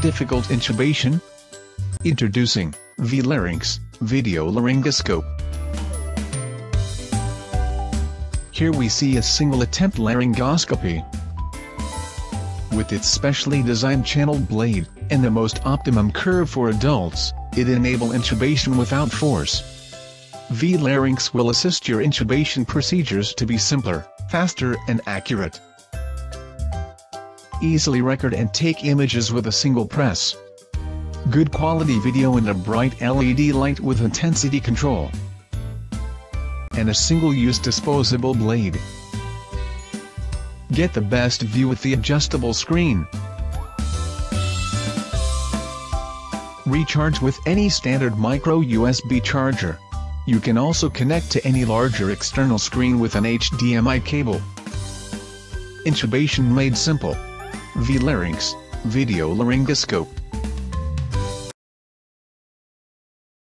difficult intubation? Introducing vLarynx Video Laryngoscope. Here we see a single attempt laryngoscopy. With its specially designed channeled blade and the most optimum curve for adults, it enables intubation without force. vLarynx will assist your intubation procedures to be simpler, faster and accurate. Easily record and take images with a single press. Good quality video and a bright LED light with intensity control. And a single-use disposable blade. Get the best view with the adjustable screen. Recharge with any standard micro USB charger. You can also connect to any larger external screen with an HDMI cable. Intubation made simple. vLarynx Video Laryngoscope.